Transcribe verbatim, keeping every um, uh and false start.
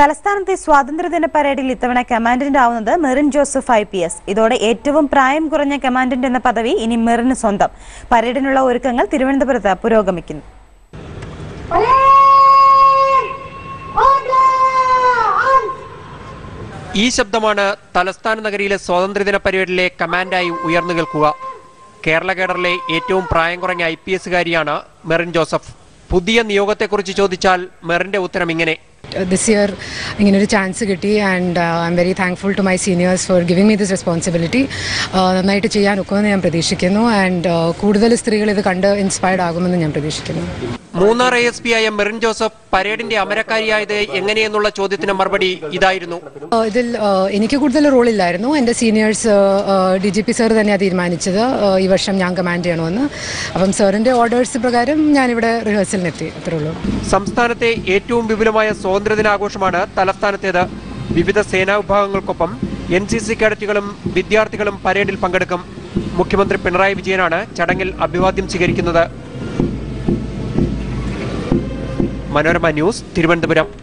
തലസ്ഥാനത്തെ സ്വാതന്ത്ര്യദിന പരേഡിൽ ഇത്തവണ കമാൻഡന്റ് ആവുന്നത് Merin Joseph I P S. ഇതോടെ ഏറ്റവും പ്രായം കുറഞ്ഞ കമാൻഡന്റ് എന്ന പദവി ഇനി മെറിന് സ്വന്തം. പരേഡിനുള്ള ഒരുക്കങ്ങൾ തിരുവനന്തപുരത്ത് പുരോഗമിക്കുന്നു. ഈ ശബ്ദമാണ് തലസ്ഥാന നഗരിയിലെ സ്വാതന്ത്ര്യദിന പരേഡിലെ കമാൻഡായി ഉയർന്നു കേൾക്കുക. കേരള കേഡറിലെ ഏറ്റവും പ്രായം കുറഞ്ഞ ഐ പി എസുകാരിയാണ് മെറിൻ ജോസഫ്. പുതിയ നിയോഗത്തെക്കുറിച്ച് ചോദിച്ചാൽ മെറിന്റെ ഉത്തരം ഇങ്ങനെ: This year, I got a chance to get it, and uh, I'm very thankful to my seniors for giving me this responsibility. I am to cheyan ukone I'm pradeshikenu, and koodal strigale idu kanda inspired aagumenu njan pradeshikenu. Moonar A S P I Merin Joseph പരേഡിന്റെ അമരക്കാരിയായത് എങ്ങനെയെന്നുള്ള ചോദ്യത്തിന് മറുപടി ഇതായിരുന്നു: ഇതിൽ എനിക്ക് കൂടുതൽ role ഇല്ലായിരുന്നു. എൻ്റെ seniors D G P sir തന്നെയാണ് തീരുമാനിച്ചത് ഈ വർഷം ഞാൻ കമാൻഡ് ചെയ്യണമെന്ന്. അപ്പം സാറിൻ്റെ ഓർഡേഴ്സ് പ്രകാരം ഞാനിവിടെ റിഹേഴ്സലിനെത്തി, അത്രേ ഉള്ളൂ. സംസ്ഥാനത്തെ ഏറ്റവും വിപുലമായ സ്വാതന്ത്ര്യദിനാഘോഷമാണ് തലസ്ഥാനത്തേത്. വിവിധ സേനാ വിഭാഗങ്ങൾക്കൊപ്പം എൻ സി സി കേഡറ്റുകളും വിദ്യാർത്ഥികളും പരേഡിൽ പങ്കെടുക്കും. മുഖ്യമന്ത്രി പിണറായി വിജയനാണ് ചടങ്ങിൽ അഭിവാദ്യം സ്വീകരിക്കുന്നത്. മനോരമ ന്യൂസ്, തിരുവനന്തപുരം.